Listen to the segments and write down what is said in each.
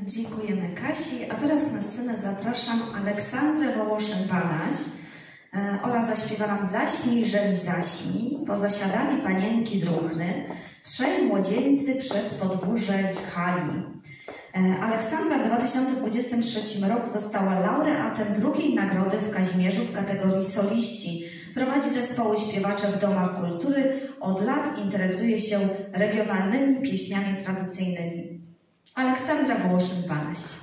Dziękujemy Kasi. A teraz na scenę zapraszam Aleksandrę Wołoszyn-Banaś. Ola zaśpiewa nam Zaśnij, że mi zaśnij. Pozasiadali panienki druhny, trzej młodzieńcy przez podwórze jechali. Aleksandra w 2023 roku została laureatem drugiej nagrody w Kazimierzu w kategorii soliści. Prowadzi zespoły śpiewacze w Domach Kultury. Od lat interesuje się regionalnymi pieśniami tradycyjnymi. Aleksandra Wołoszyn-Banaś.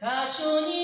Kasiu,